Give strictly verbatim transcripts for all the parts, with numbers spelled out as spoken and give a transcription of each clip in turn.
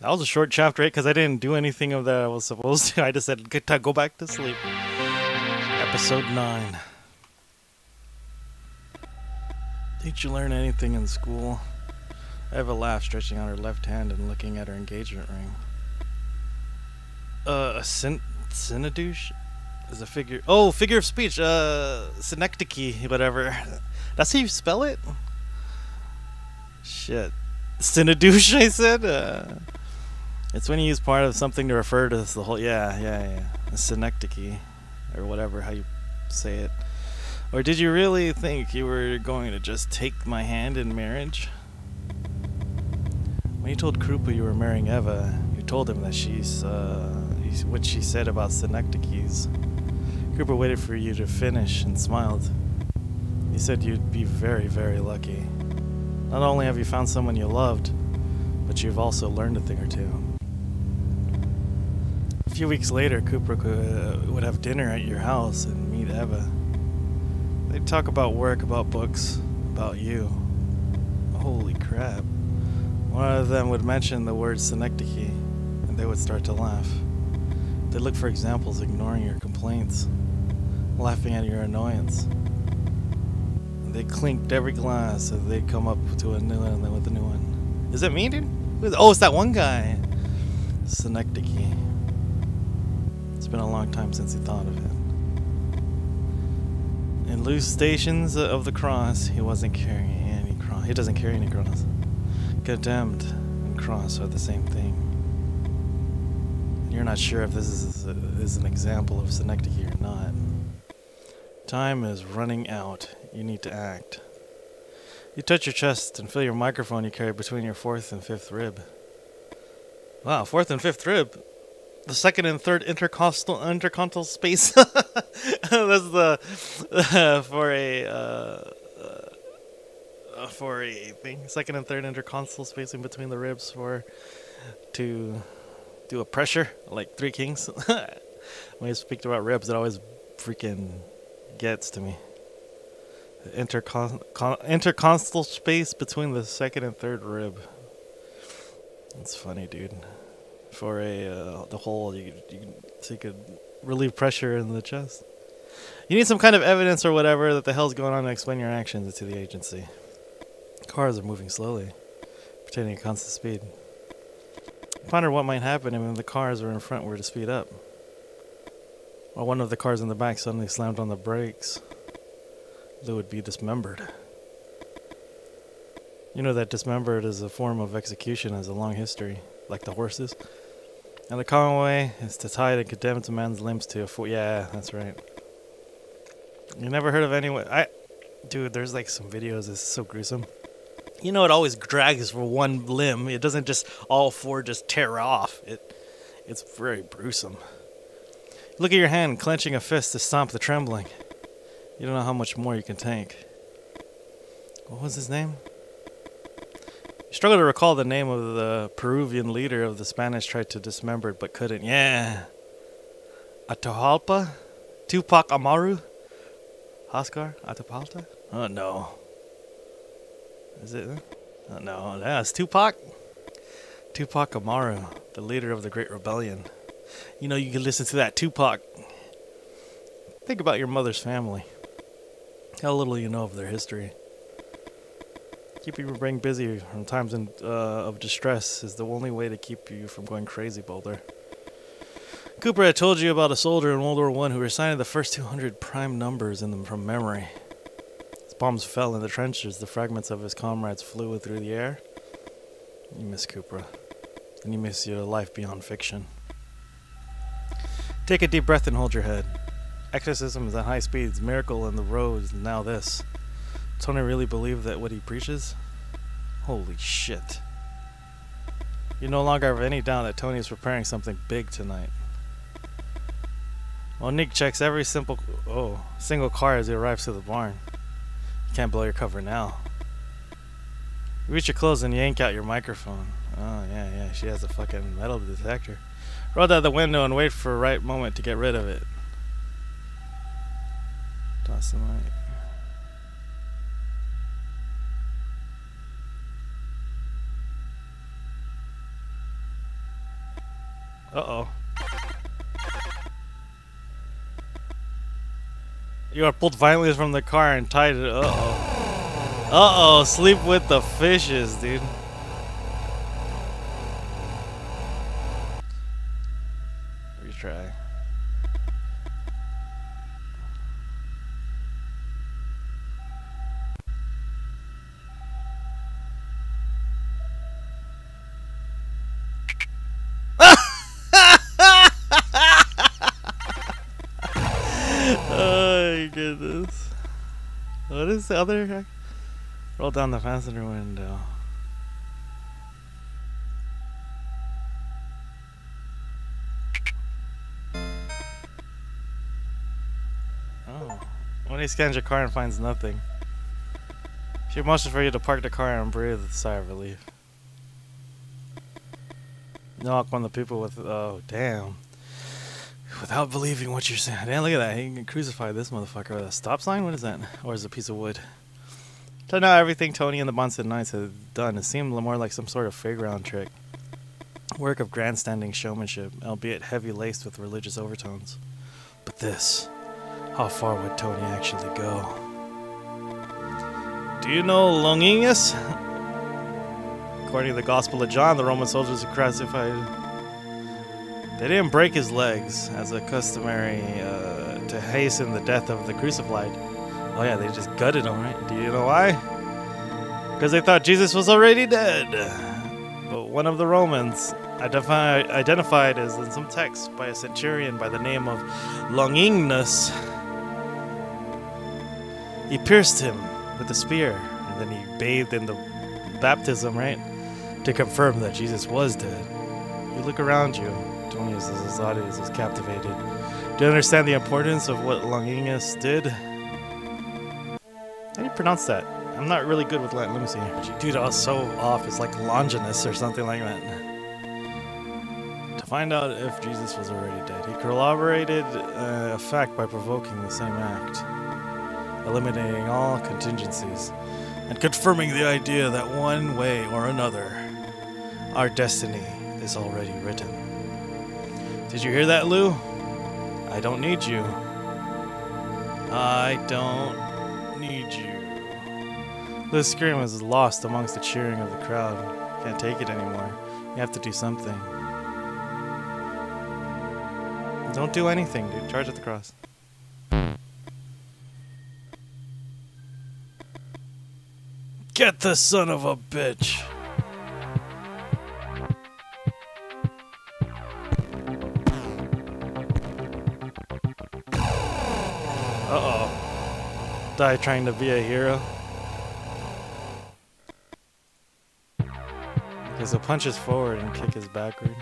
That was a short chapter eight because I didn't do anything of that I was supposed to. I just said, good time, go back to sleep. Episode nine. Did you learn anything in school? Eva laughed, stretching out her left hand and looking at her engagement ring. Uh, a syn synecdoche is a figure. Oh, figure of speech. Uh, synecdoche, whatever. That's how you spell it? Shit. Synecdoche, I said? Uh, it's when you use part of something to refer to the whole. Yeah, yeah, yeah. Synecdoche, or whatever, how you say it. Or did you really think you were going to just take my hand in marriage? When you told Krupa you were marrying Eva, you told him that she's, uh, what she said about synecdoches. Krupa waited for you to finish and smiled. He said you'd be very, very lucky. Not only have you found someone you loved, but you've also learned a thing or two. A few weeks later, Krupa could, uh, would have dinner at your house and meet Eva. They'd talk about work, about books, about you. Holy crap. One of them would mention the word synecdoche, and they would start to laugh. They'd look for examples, ignoring your complaints, laughing at your annoyance. They clinked every glass, and they'd come up to a new one and then with a new one. Is it me, dude? Oh, it's that one guy! Synecdoche. It's been a long time since he thought of it. In loose stations of the cross, he wasn't carrying any cross. He doesn't carry any cross. Condemned and cross are the same thing. And you're not sure if this is, a, is an example of synecdoche or not. Time is running out. You need to act. You touch your chest and feel your microphone you carry between your fourth and fifth rib. Wow, fourth and fifth rib? The second and third intercostal intercontinental space. That's the uh, for a uh, uh, for a thing. Second and third intercontinental spacing between the ribs for to do a pressure like Three Kings. When you speak about ribs, it always freaking gets to me. Intercon intercontinental space between the second and third rib. That's funny, dude. For a uh, the hole, you, you, so you could relieve pressure in the chest. You need some kind of evidence or whatever that the hell's going on to explain your actions to the agency. Cars are moving slowly, pretending at constant speed. I wonder what might happen if the cars were in front were to speed up. Or one of the cars in the back suddenly slammed on the brakes. They would be dismembered. You know that dismembered is a form of execution, has a long history, like the horses. And the common way is to tie the condemned man's limbs to a foot. Yeah, that's right. You never heard of anyone? I, dude, there's like some videos. It's so gruesome. You know, it always drags for one limb. It doesn't just all four just tear off. It, it's very gruesome. Look at your hand clenching a fist to stomp the trembling. You don't know how much more you can take. What was his name? Struggle to recall the name of the Peruvian leader of the Spanish tried to dismember but couldn't. Yeah. Atahualpa? Tupac Amaru? Oscar? Atahualpa? Oh, no. Is it? Oh, no. Yeah, it's Tupac. Tupac Amaru, the leader of the Great Rebellion. You know, you can listen to that, Tupac. Think about your mother's family. How little you know of their history. Keep your brain busy from times in, uh, of distress is the only way to keep you from going crazy, Boulder. Cooper had told you about a soldier in World War One who recited the first two hundred prime numbers in them from memory. His bombs fell in the trenches. The fragments of his comrades flew through the air. You miss Cupra. And you miss your life beyond fiction. Take a deep breath and hold your head. Exorcism is at high speeds. Miracle in the road is now this. Tony really believe that what he preaches? Holy shit. You no longer have any doubt that Tony is preparing something big tonight. Monique checks every simple oh single car as he arrives to the barn. You can't blow your cover now. You reach your clothes and yank out your microphone. Oh yeah, yeah, she has a fucking metal detector. Roll out the window and wait for the right moment to get rid of it. Toss the mic. Uh-oh. You are pulled violently from the car and tied it. Uh-oh. Uh-oh, sleep with the fishes, dude. Retry. Goodness. What is the other? Roll down the passenger window. Oh. When he scans your car and finds nothing, she motions for you to park the car and breathe a sigh of relief. Knock on the people with. Oh, damn. Without believing what you're saying. Damn, look at that. He can crucify this motherfucker with a stop sign? What is that? Or is it a piece of wood? So now everything Tony and the Bahnsen Knights have done, it seemed more like some sort of fairground trick. Work of grandstanding showmanship, albeit heavy laced with religious overtones. But this, how far would Tony actually go? Do you know Longinus? According to the Gospel of John, the Roman soldiers who crucified... They didn't break his legs, as a customary uh, to hasten the death of the crucified. Oh yeah, they just gutted him, right? Do you know why? Because they thought Jesus was already dead. But one of the Romans, identifi identified as in some texts by a centurion by the name of Longinus, he pierced him with a spear, and then he bathed in the baptism, right? To confirm that Jesus was dead. You look around you. As his audience was captivated. Do you understand the importance of what Longinus did? How do you pronounce that? I'm not really good with Latin. Let me see. Dude, I was so off. It's like Longinus or something like that. To find out if Jesus was already dead, he corroborated uh, a fact by provoking the same act, eliminating all contingencies, and confirming the idea that one way or another, our destiny is already written. Did you hear that, Lou? I don't need you. I don't need you. Lou's scream was lost amongst the cheering of the crowd. Can't take it anymore. You have to do something. Don't do anything, dude. Charge at the cross. Get the son of a bitch! Die trying to be a hero. Because he'll punch his forward and kick his backward.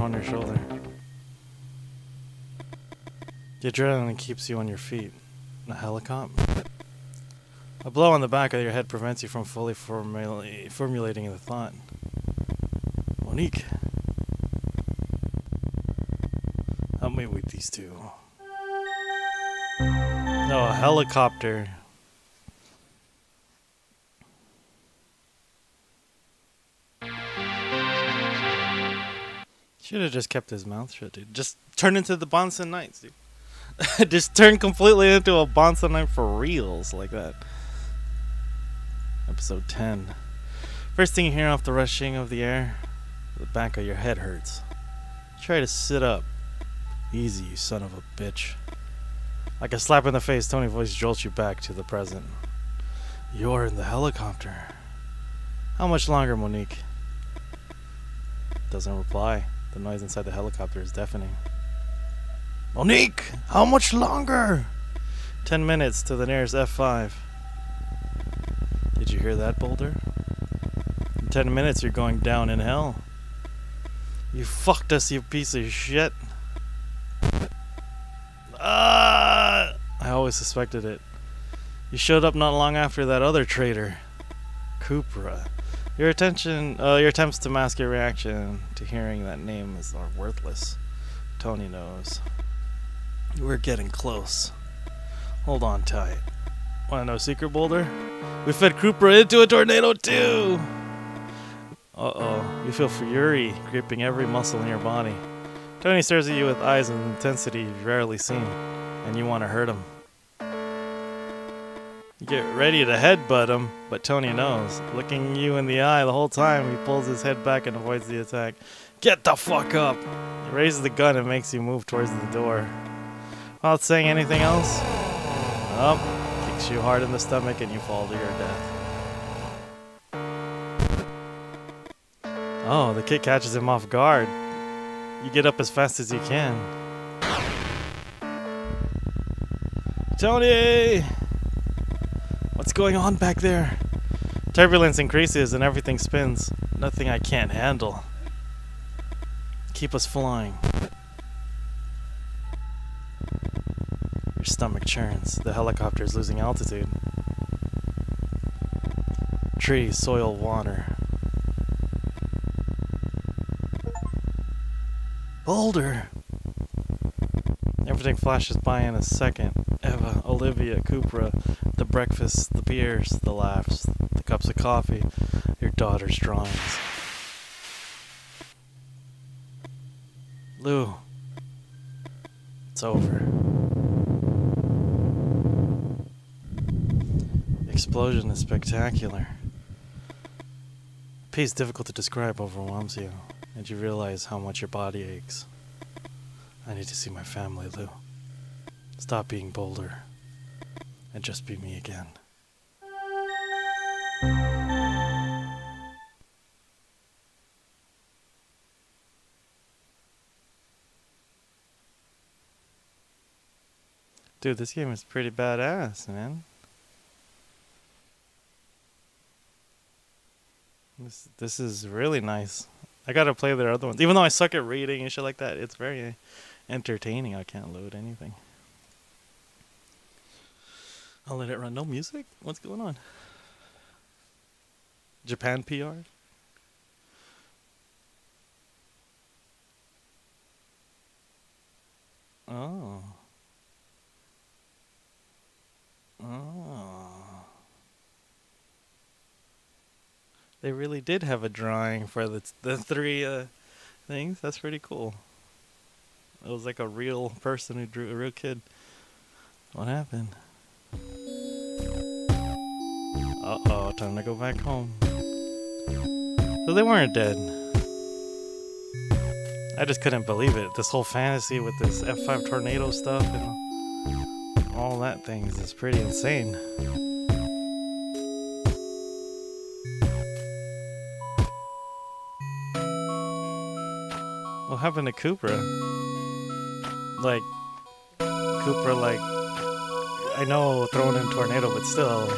On your shoulder. The adrenaline keeps you on your feet. A helicopter? A blow on the back of your head prevents you from fully formula formulating the thought. Monique. Help me with these two. No, a helicopter. Should have just kept his mouth shut, dude. Just turn into the Bahnsen Knights, dude. Just turn completely into a Bahnsen Knight for reals like that. Episode ten. First thing you hear off the rushing of the air, the back of your head hurts. Try to sit up. Easy, you son of a bitch. Like a slap in the face, Tony's voice jolts you back to the present. You're in the helicopter. How much longer, Monique? Doesn't reply. The noise inside the helicopter is deafening. Monique! How much longer? Ten minutes to the nearest F five. Did you hear that, Boulder? In ten minutes, you're going down in hell. You fucked us, you piece of shit. always suspected it. You showed up not long after that other traitor, Cupra. Your attention, uh, your attempts to mask your reaction to hearing that name is are worthless. Tony knows. We're getting close. Hold on tight. Want to know a secret, Boulder? We fed Cupra into a tornado too! Uh-oh. You feel fury gripping every muscle in your body. Tony stares at you with eyes and intensity you've rarely seen, and you want to hurt him. You get ready to headbutt him, but Tony knows. Looking you in the eye the whole time, he pulls his head back and avoids the attack. Get the fuck up! He raises the gun and makes you move towards the door. Without saying anything else, up, oh, kicks you hard in the stomach and you fall to your death. Oh, the kick catches him off guard. You get up as fast as you can. Tony! What's going on back there? Turbulence increases and everything spins. Nothing I can't handle. Keep us flying. Your stomach churns. The helicopter is losing altitude. Trees, soil, water. Boulder! Everything flashes by in a second. Eva, Olivia, Cupra, the breakfast, the beers, the laughs, the cups of coffee, your daughter's drawings. Lou, it's over. The explosion is spectacular. The pace difficult to describe overwhelms you, and you realize how much your body aches. I need to see my family, Lou. Stop being Boulder, and just be me again. Dude, this game is pretty badass, man. This this is really nice. I gotta play their other ones. Even though I suck at reading and shit like that, it's very entertaining. I can't load anything. I'll let it run. No music? What's going on? Japan P R? Oh. Oh. They really did have a drawing for the, the three uh, things. That's pretty cool. It was like a real person who drew, a real kid. What happened? Uh-oh, time to go back home. So they weren't dead. I just couldn't believe it. This whole fantasy with this F five tornado stuff and all that things is pretty insane. What happened to Cupra? Like, Cupra, like, I know, thrown in a tornado, but still.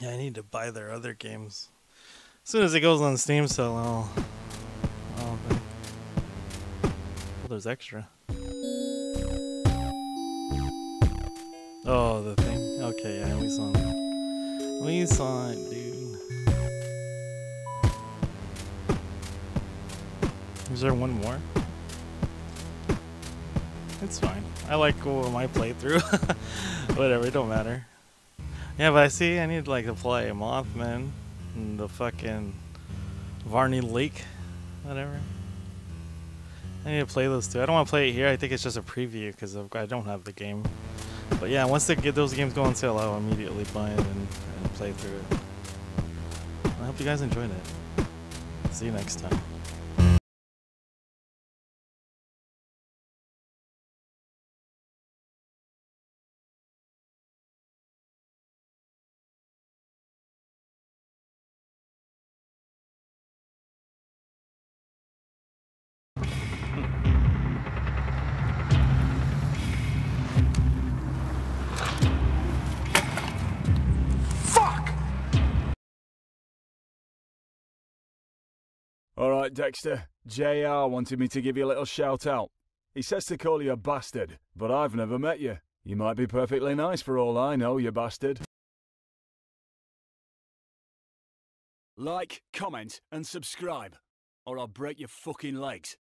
Yeah, I need to buy their other games. As soon as it goes on Steam sale, I'll... I'll oh, there's extra. Oh, the thing. Okay, yeah, we saw it. We saw it, dude. Is there one more? It's fine. I like oh, my playthrough. Whatever, it don't matter. Yeah, but I see I need like to play Mothman and the fucking Varney Lake, whatever. I need a playlist too. I don't want to play it here. I think it's just a preview because I don't have the game. But yeah, once they get those games go on sale, I'll immediately buy it and, and play through it. I hope you guys enjoyed it. See you next time. Alright, Dexter, J R wanted me to give you a little shout out. He says to call you a bastard, but I've never met you. You might be perfectly nice for all I know, you bastard. Like, comment, and subscribe, or I'll break your fucking legs.